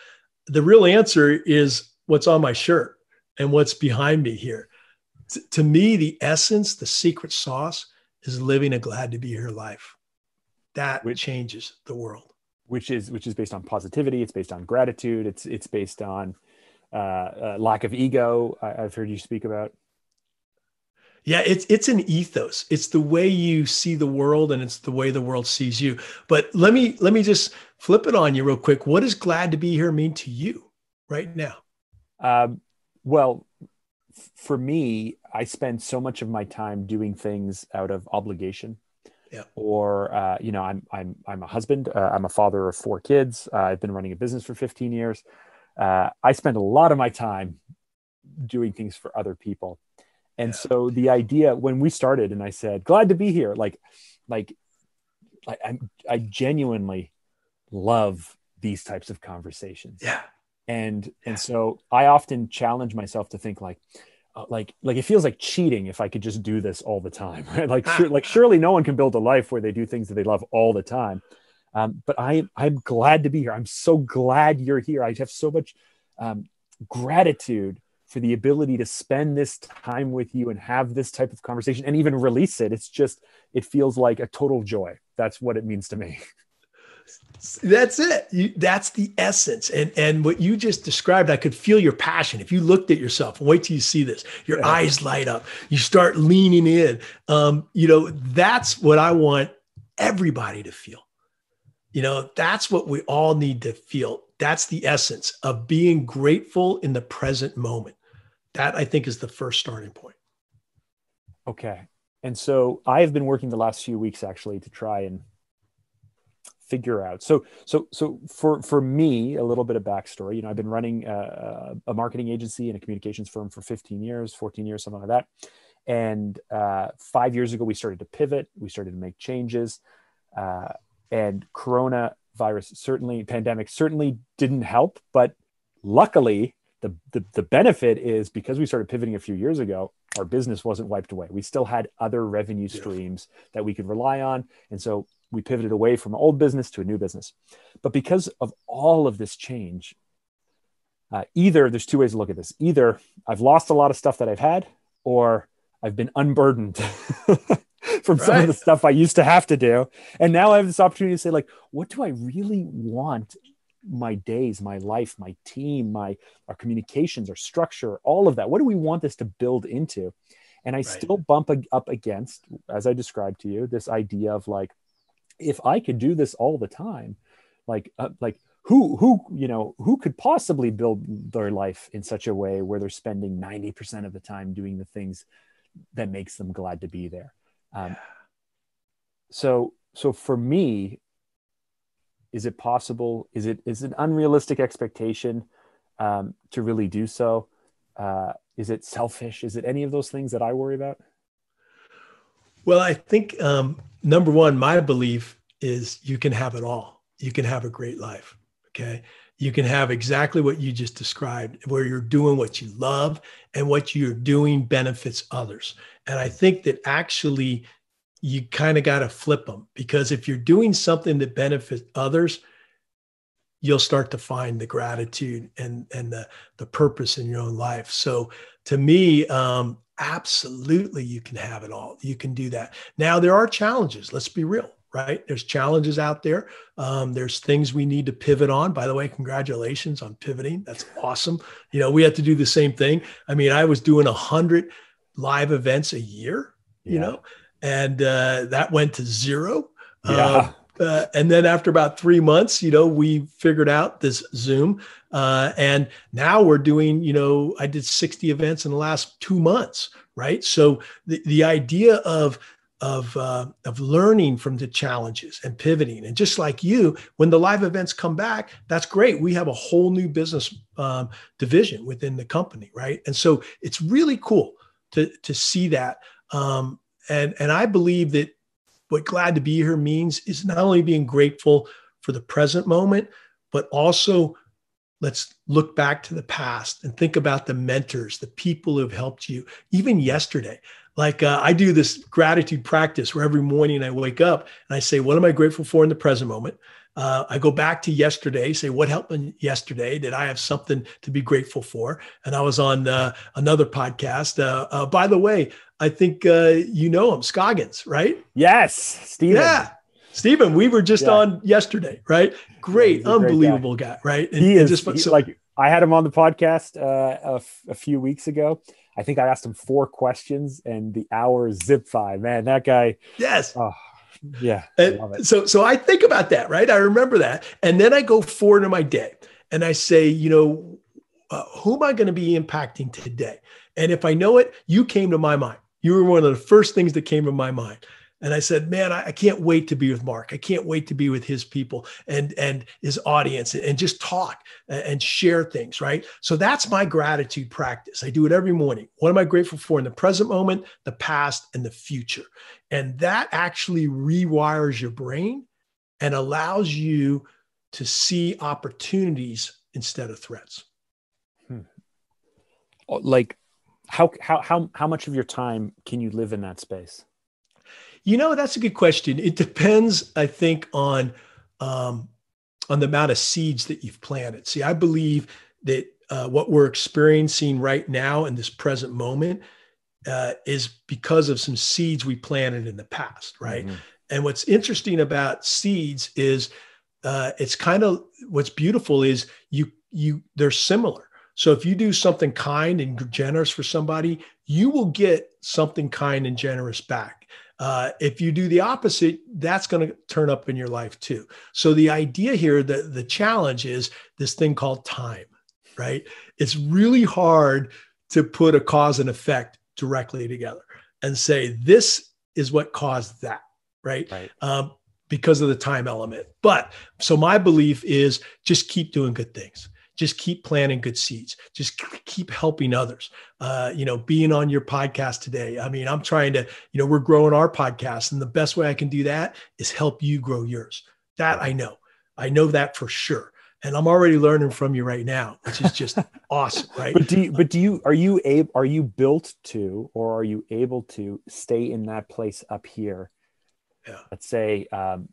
The real answer is what's on my shirt and what's behind me here. T- to me, the essence, the secret sauce is living a glad to be here life. That which, changes the world. Which is, which is based on positivity. It's based on gratitude. It's, it's based on uh, uh, lack of ego. I, I've heard you speak about. Yeah, it's, it's an ethos. It's the way you see the world, and it's the way the world sees you. But let me, let me just flip it on you real quick. What does glad to be here mean to you right now? Um, well, f- for me, I spend so much of my time doing things out of obligation. Yeah. Or, uh, you know, I'm, I'm, I'm a husband. Uh, I'm a father of four kids. Uh, I've been running a business for fifteen years. Uh, I spend a lot of my time doing things for other people. And so the idea when we started and I said, glad to be here. Like, like, like I'm, I genuinely love these types of conversations. Yeah. And, and so I often challenge myself to think like, uh, like, like it feels like cheating if I could just do this all the time, right? Like, sure, like surely no one can build a life where they do things that they love all the time. Um, but I, I'm glad to be here. I'm so glad you're here. I have so much um, gratitude for the ability to spend this time with you and have this type of conversation and even release it. It's just, it feels like a total joy. That's what it means to me. That's it. You, that's the essence. And and what you just described, I could feel your passion. If you looked at yourself, wait till you see this, your yeah. eyes light up, you start leaning in. Um, you know, that's what I want everybody to feel. You know, that's what we all need to feel. That's the essence of being grateful in the present moment. That, I think, is the first starting point. Okay. And so I've been working the last few weeks actually to try and figure out. So, so, so for, for me, a little bit of backstory, you know, I've been running a, a marketing agency and a communications firm for fifteen years, fourteen years, something like that. And uh, five years ago, we started to pivot. We started to make changes, uh, and coronavirus, certainly pandemic certainly didn't help, but luckily the, the, the benefit is because we started pivoting a few years ago, our business wasn't wiped away. We still had other revenue streams yeah. that we could rely on. And so we pivoted away from an old business to a new business. But because of all of this change, uh, either there's two ways to look at this. Either I've lost a lot of stuff that I've had, or I've been unburdened from right. some of the stuff I used to have to do. And now I have this opportunity to say, like, what do I really want? My days, my life, my team, my, our communications, our structure, all of that. What do we want this to build into? And I right. still bump ag- up against, as I described to you, this idea of like, if I could do this all the time, like, uh, like who, who, you know, who could possibly build their life in such a way where they're spending ninety percent of the time doing the things that makes them glad to be there. Um, so, so for me, is it possible? Is it is an unrealistic expectation um, to really do so? Uh, is it selfish? Is it any of those things that I worry about? Well, I think um, number one, my belief is you can have it all. You can have a great life. Okay, you can have exactly what you just described, where you're doing what you love and what you're doing benefits others. And I think that actually, you kind of got to flip them, because if you're doing something that benefits others, you'll start to find the gratitude and, and the, the purpose in your own life. So to me, um, absolutely, you can have it all. You can do that. Now, there are challenges. Let's be real, right? There's challenges out there. Um, there's things we need to pivot on. By the way, congratulations on pivoting. That's awesome. You know, we have to do the same thing. I mean, I was doing a hundred live events a year, you yeah. know, and uh, that went to zero. Yeah. Uh, uh, and then after about three months, you know, we figured out this Zoom. Uh, and now we're doing, you know, I did sixty events in the last two months, right? So the, the idea of of uh, of learning from the challenges and pivoting. And just like you, when the live events come back, that's great. We have a whole new business um, division within the company, right? And so it's really cool to, to see that. Um, And and I believe that what glad to be here means is not only being grateful for the present moment, but also let's look back to the past and think about the mentors, the people who have helped you, even yesterday. Like uh, I do this gratitude practice where every morning I wake up and I say, what am I grateful for in the present moment? Uh, I go back to yesterday, say, what happened yesterday? Did I have something to be grateful for? And I was on uh, another podcast. Uh, uh, by the way, I think uh, you know him, Scoggins, right? Yes, Stephen. Yeah, Stephen. We were just yeah. on yesterday, right? Great, yeah, unbelievable great guy. guy, right? And, he is just, he, so, like I had him on the podcast uh, a, f- a few weeks ago. I think I asked him four questions, and the hour zip five. Man, that guy. Yes. Oh. Yeah. And so, so I think about that, right? I remember that. And then I go forward in my day and I say, you know, uh, who am I going to be impacting today? And if I know it, you came to my mind. You were one of the first things that came to my mind. And I said, man, I, I can't wait to be with Mark. I can't wait to be with his people and, and his audience and, and just talk and, and share things, right? So that's my gratitude practice. I do it every morning. What am I grateful for in the present moment, the past, and the future? And that actually rewires your brain and allows you to see opportunities instead of threats. Hmm. Like how, how, how, how much of your time can you live in that space? You know, that's a good question. It depends, I think, on um, on the amount of seeds that you've planted. See, I believe that uh, what we're experiencing right now in this present moment uh, is because of some seeds we planted in the past, right? Mm-hmm. And what's interesting about seeds is uh, it's kind of what's beautiful is you you they're similar. So if you do something kind and generous for somebody, you will get something kind and generous back. Uh, if you do the opposite, that's going to turn up in your life too. So the idea here, the, the challenge is this thing called time, right? It's really hard to put a cause and effect directly together and say, this is what caused that, right? Right. Um, because of the time element. But so my belief is just keep doing good things. Just keep planting good seeds. Just keep helping others. Uh, you know, being on your podcast today. I mean, I'm trying to, you know, we're growing our podcast, and the best way I can do that is help you grow yours. That I know. I know that for sure. And I'm already learning from you right now, which is just awesome, right? But do you, but do you, are you able, are you built to, or are you able to stay in that place up here? Yeah. Let's say um,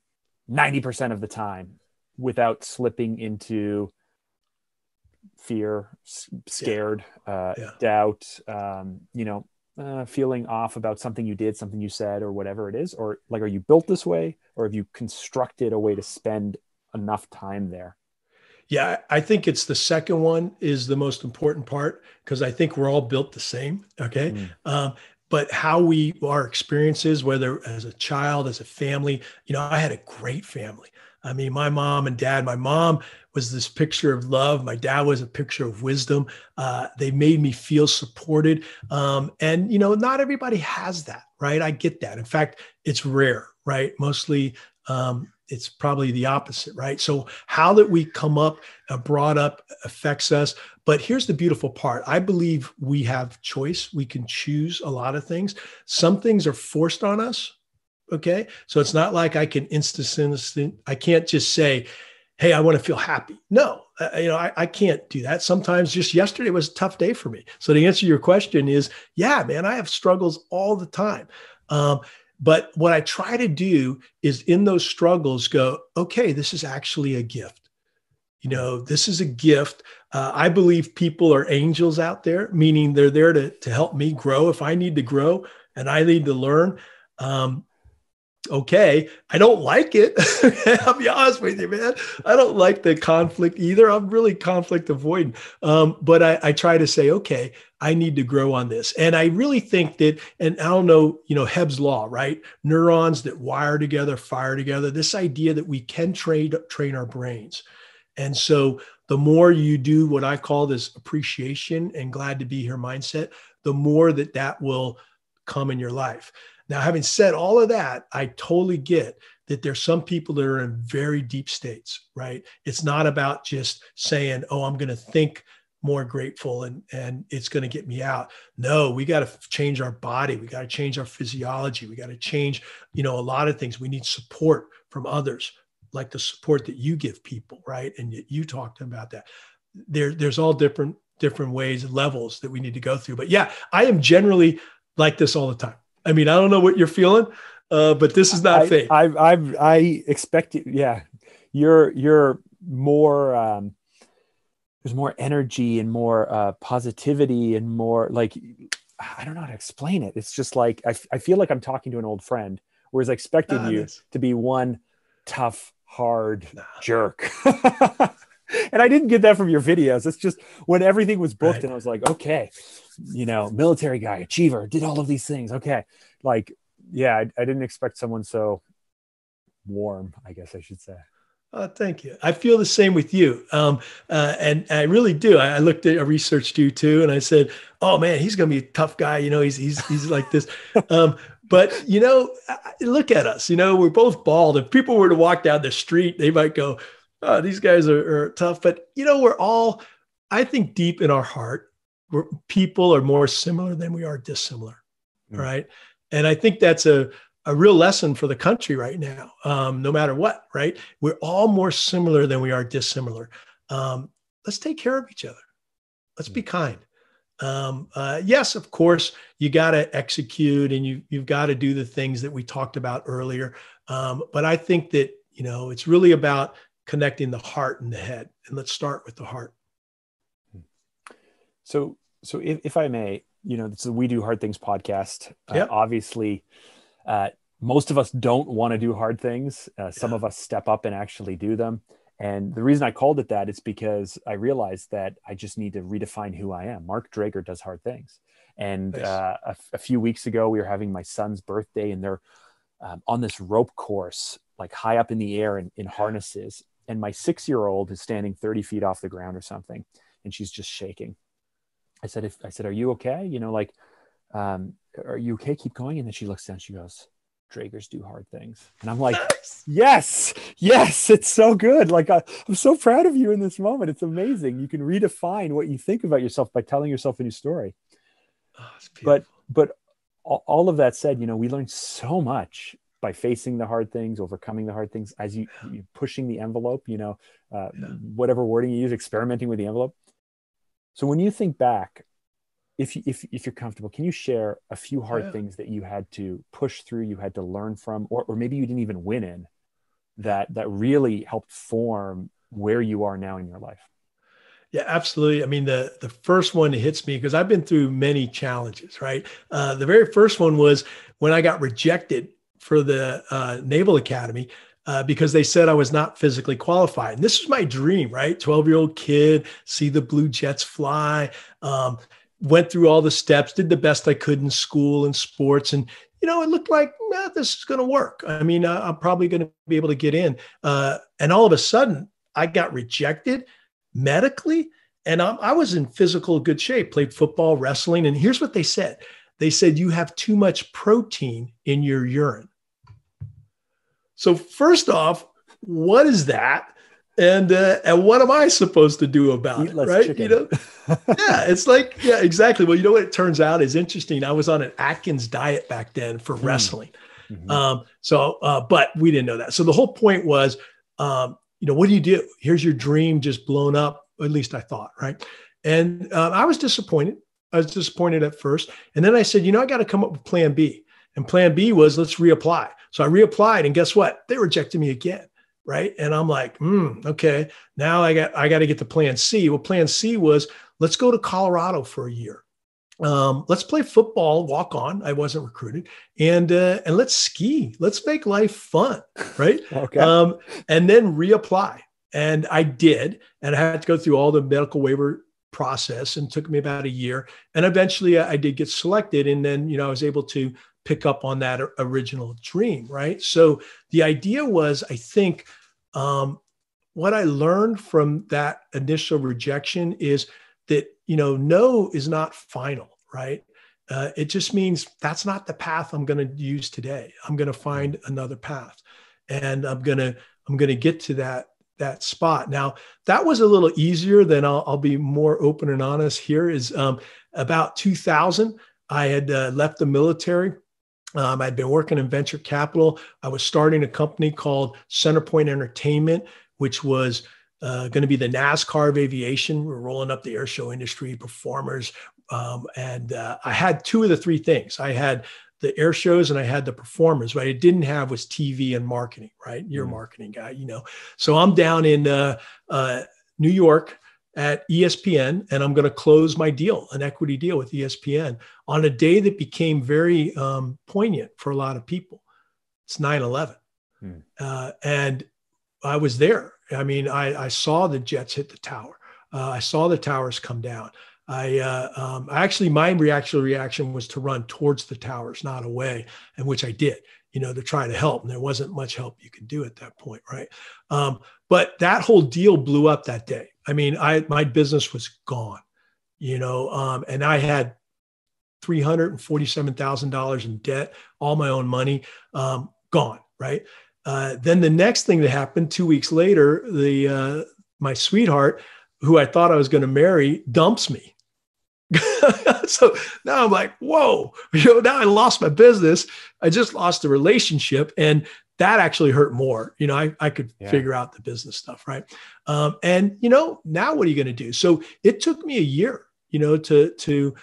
ninety percent of the time without slipping into fear, scared, yeah. Uh, yeah. doubt, um, you know, uh, feeling off about something you did, something you said, or whatever it is? Or like, are you built this way, or have you constructed a way to spend enough time there? Yeah, I think it's the second one is the most important part, because I think we're all built the same. Okay. Mm. Um, but how we, our experiences, whether as a child, as a family, you know, I had a great family. I mean, my mom and dad, my mom was this picture of love. My dad was a picture of wisdom. Uh, they made me feel supported. Um, and, you know, not everybody has that, right? I get that. In fact, it's rare, right? Mostly um, it's probably the opposite, right? So how that we come up, uh, brought up affects us. But here's the beautiful part. I believe we have choice. We can choose a lot of things. Some things are forced on us. Okay. So it's not like I can instant, instant, I can't just say, hey, I want to feel happy. No, uh, you know, I, I can't do that. Sometimes just yesterday was a tough day for me. So the answer to your question is, yeah, man, I have struggles all the time. Um, but what I try to do is in those struggles go, okay, this is actually a gift. You know, this is a gift. Uh, I believe people are angels out there, meaning they're there to, to help me grow. If I need to grow and I need to learn, um, okay, I don't like it. I'll be honest with you, man. I don't like the conflict either. I'm really conflict avoidant. Um, but I, I try to say, okay, I need to grow on this. And I really think that, and I don't know, you know, Hebb's law, right? Neurons that wire together, fire together, this idea that we can train, train our brains. And so the more you do what I call this appreciation and glad to be here mindset, the more that that will come in your life. Now, having said all of that, I totally get that there's some people that are in very deep states, right? It's not about just saying, oh, I'm going to think more grateful and, and it's going to get me out. No, we got to change our body. We got to change our physiology. We got to change, you know, a lot of things. We need support from others, like the support that you give people, right? And you talked about that. There, there's all different, different ways and levels that we need to go through. But yeah, I am generally like this all the time. I mean, I don't know what you're feeling, uh, but this is not I, fake. I, I, I expect you. Yeah. You're, you're more, um, there's more energy and more uh, positivity and more like, I don't know how to explain it. It's just like, I, I feel like I'm talking to an old friend, whereas I expected ah, you nice. to be one tough, hard nah. jerk. And I didn't get that from your videos. It's just when everything was booked right. And I was like, okay, you know, military guy, achiever, did all of these things. Okay. Like, yeah, I, I didn't expect someone so warm, I guess I should say. Oh, thank you. I feel the same with you. Um, uh, and I really do. I, I looked at, I researched you too. And I said, oh man, he's going to be a tough guy. You know, he's, he's, he's like this. Um, but you know, look at us, you know, we're both bald. If people were to walk down the street, they might go, oh, these guys are, are tough, but you know, we're all, I think deep in our heart, we're, people are more similar than we are dissimilar. Mm-hmm. Right. And I think that's a, a real lesson for the country right now. Um, no matter what, right. We're all more similar than we are dissimilar. Um, let's take care of each other. Let's mm-hmm. be kind. Um, uh, yes, of course you got to execute and you, you've got to do the things that we talked about earlier. Um, but I think that, you know, it's really about connecting the heart and the head. And let's start with the heart. So, so if, if I may, you know, this is the We Do Hard Things podcast. Yep. Uh, obviously, uh, Most of us don't want to do hard things. Uh, some yeah. of us step up and actually do them. And the reason I called it that is because I realized that I just need to redefine who I am. Mark Drager does hard things. And nice. uh, a, a few weeks ago, we were having my son's birthday, and they're um, on this rope course, like high up in the air in, in harnesses. And my six-year-old is standing thirty feet off the ground or something. And she's just shaking. I said, if, I said, are you okay? You know, like, um, are you okay? Keep going. And then she looks down, she goes, Dragers do hard things. And I'm like, yes, yes, it's so good. Like, I, I'm so proud of you in this moment. It's amazing. You can redefine what you think about yourself by telling yourself a new story. Oh, but, but all of that said, you know, we learn so much by facing the hard things, overcoming the hard things, as you you're pushing the envelope, you know, uh, yeah. whatever wording you use, experimenting with the envelope. So when you think back, if, you, if, if you're comfortable, can you share a few hard yeah. things that you had to push through, you had to learn from, or, or maybe you didn't even win in, that, that really helped form where you are now in your life? Yeah, absolutely. I mean, the, the first one that hits me, because I've been through many challenges, right? Uh, the very first one was when I got rejected for the uh, Naval Academy uh, because they said I was not physically qualified. And this was my dream, right? twelve-year-old kid, see the blue jets fly, um, went through all the steps, did the best I could in school and sports. And, you know, it looked like, nah, this is going to work. I mean, uh, I'm probably going to be able to get in. Uh, and all of a sudden, I got rejected medically, and I'm, I was in physical good shape, played football, wrestling. And here's what they said. They said, you have too much protein in your urine. So first off, what is that? And uh, and what am I supposed to do about Eat it, right? Chicken. You know, yeah, it's like, yeah, exactly. Well, you know what it turns out is interesting. I was on an Atkins diet back then for mm. wrestling. Mm-hmm. Um, so, uh, but we didn't know that. So the whole point was, um, you know, what do you do? Here's your dream just blown up, at least I thought, right? And uh, I was disappointed. I was disappointed at first. And then I said, you know, I got to come up with plan B. And plan B was, let's reapply. So I reapplied, and guess what? They rejected me again. Right. And I'm like, hmm, okay, now I got, I got to get to plan C. Well, plan C was, let's go to Colorado for a year. Um, let's play football, walk on. I wasn't recruited. And, uh, and let's ski, let's make life fun. Right. Okay. Um, and then reapply. And I did, and I had to go through all the medical waiver process, and took me about a year. And eventually I did get selected. And then, you know, I was able to pick up on that original dream. Right. So the idea was, I think, Um, what I learned from that initial rejection is that, you know, no is not final, right? Uh, it just means that's not the path I'm going to use today. I'm going to find another path, and I'm going to, I'm going to get to that, that spot. Now, that was a little easier than I'll, I'll be more open and honest here is, um, about two thousand, I had uh, left the military. Um, I'd been working in venture capital. I was starting a company called Centerpoint Entertainment, which was uh, going to be the NASCAR of aviation. We're rolling up the air show industry, performers. Um, and uh, I had two of the three things. I had the air shows and I had the performers. What I didn't have was T V and marketing, right? You're mm-hmm. a marketing guy, you know. So I'm down in uh, uh, New York at E S P N, and I'm going to close my deal, an equity deal with E S P N, on a day that became very um, poignant for a lot of people. It's nine eleven. Hmm. Uh, and I was there. I mean, I, I saw the jets hit the tower. Uh, I saw the towers come down. I uh, um, actually, my reaction reaction was to run towards the towers, not away, and which I did, you know, to try to help. And there wasn't much help you could do at that point, right? Um, but that whole deal blew up that day. I mean, I, my business was gone, you know, um, and I had three hundred forty-seven thousand dollars in debt, all my own money, um, gone. Right. Uh, then the next thing that happened two weeks later, the, uh, my sweetheart, who I thought I was going to marry, dumps me. So now I'm like, whoa, you know, now I lost my business. I just lost the relationship. And that actually hurt more. You know, I, I could yeah. figure out the business stuff. Right. Um, and, you know, now what are you going to do? So it took me a year, you know, to, to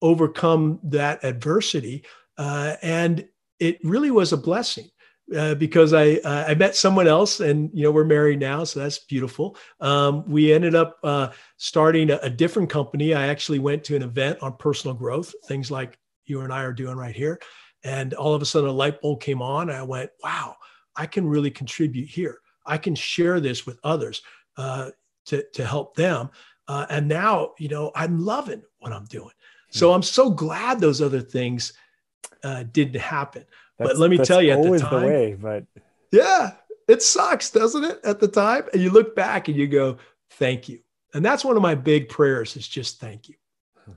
overcome that adversity. Uh, and it really was a blessing uh, because I, uh, I met someone else, and, you know, we're married now. So that's beautiful. Um, we ended up uh, starting a, a different company. I actually went to an event on personal growth, things like you and I are doing right here. And all of a sudden a light bulb came on. And I went, wow, I can really contribute here. I can share this with others uh, to, to help them. Uh, and now, you know, I'm loving what I'm doing. Mm-hmm. So I'm so glad those other things uh, didn't happen. That's, but let me tell you, at the time, the way, but... yeah, it sucks, doesn't it? At the time, and you look back and you go, thank you. And that's one of my big prayers is just thank you.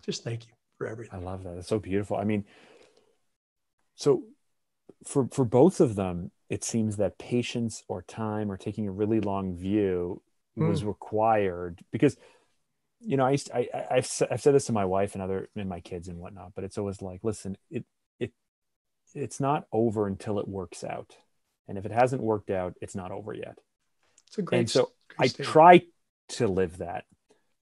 Just thank you for everything. I love that. It's so beautiful. I mean, so for, for both of them, it seems that patience or time or taking a really long view was mm. required because, you know, I used to, I, I, I've, I've said this to my wife and other, and my kids and whatnot, but it's always like, listen, it, it, it's not over until it works out. And if it hasn't worked out, it's not over yet. It's a great, and so great I statement. Try to live that,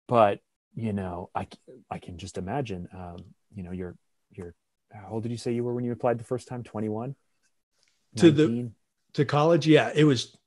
but you know, I, I can just imagine, um, you know, you're, you're, how old did you say you were when you applied the first time? twenty-one? To nineteen? The, to college? Yeah, it was,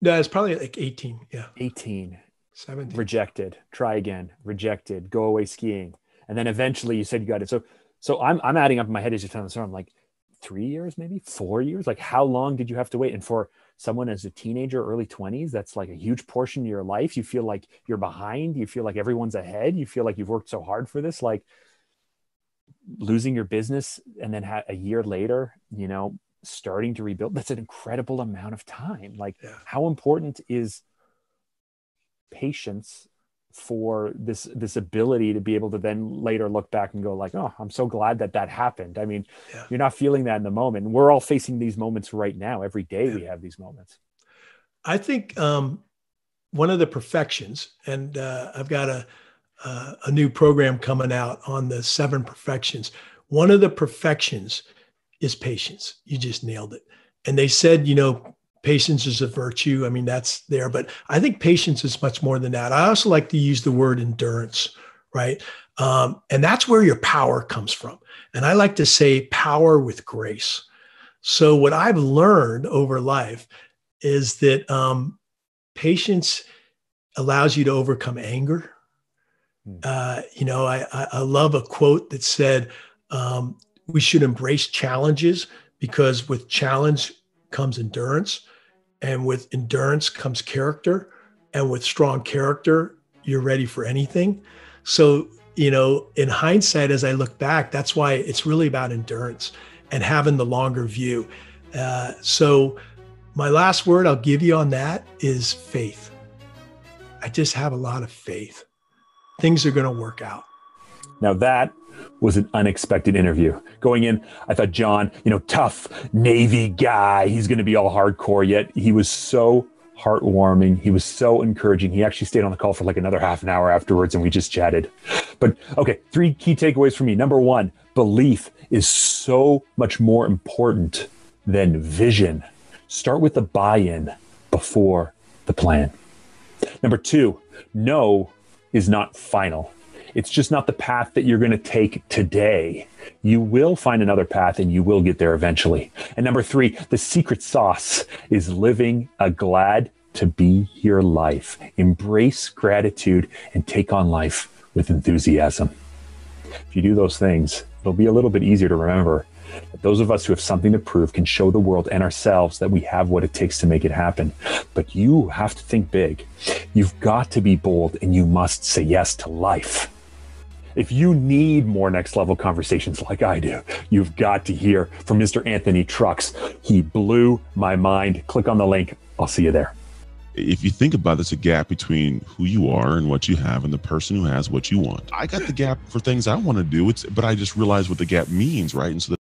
no, it's probably like eighteen. Yeah. eighteen. seventeen. Rejected. Try again. Rejected. Go away skiing. And then eventually you said you got it. So, so I'm, I'm adding up in my head as you're telling the story. I'm like, three years, maybe four years. Like how long did you have to wait? And for someone as a teenager, early twenties, that's like a huge portion of your life. You feel like you're behind. You feel like everyone's ahead. You feel like you've worked so hard for this, like losing your business. And then ha- a year later, you know, starting to rebuild, that's an incredible amount of time. Like yeah. How important is patience for this, this ability to be able to then later look back and go like, oh, I'm so glad that that happened. I mean, yeah. You're not feeling that in the moment. We're all facing these moments right now. Every day yeah. We have these moments. I think um, one of the perfections, and uh, I've got a, uh, a new program coming out on the seven perfections. One of the perfections is patience. You just nailed it. And they said, you know, patience is a virtue. I mean, that's there, but I think patience is much more than that. I also like to use the word endurance, right? Um, and that's where your power comes from. And I like to say power with grace. So what I've learned over life is that um, patience allows you to overcome anger. Uh, you know, I, I love a quote that said, um, we should embrace challenges because with challenge comes endurance. And with endurance comes character, and with strong character, you're ready for anything. So, you know, in hindsight, as I look back, that's why it's really about endurance and having the longer view. Uh, so my last word I'll give you on that is faith. I just have a lot of faith. Things are going to work out. Now that was an unexpected interview. Going in, I thought John, you know, tough Navy guy, he's going to be all hardcore, yet he was so heartwarming. He was so encouraging. He actually stayed on the call for like another half an hour afterwards and we just chatted. But okay, three key takeaways for me. Number one, belief is so much more important than vision. Start with the buy-in before the plan. Number two, no is not final. It's just not the path that you're going to take today. You will find another path and you will get there eventually. And number three, the secret sauce is living a glad to be here life. Embrace gratitude and take on life with enthusiasm. If you do those things, it'll be a little bit easier to remember that those of us who have something to prove can show the world and ourselves that we have what it takes to make it happen. But you have to think big. You've got to be bold and you must say yes to life. If you need more next level conversations like I do, you've got to hear from Mister Anthony Trucks. He blew my mind. Click on the link. I'll see you there. If you think about it, it's a gap between who you are and what you have and the person who has what you want. I got the gap for things I want to do, it's, but I just realized what the gap means, right? And so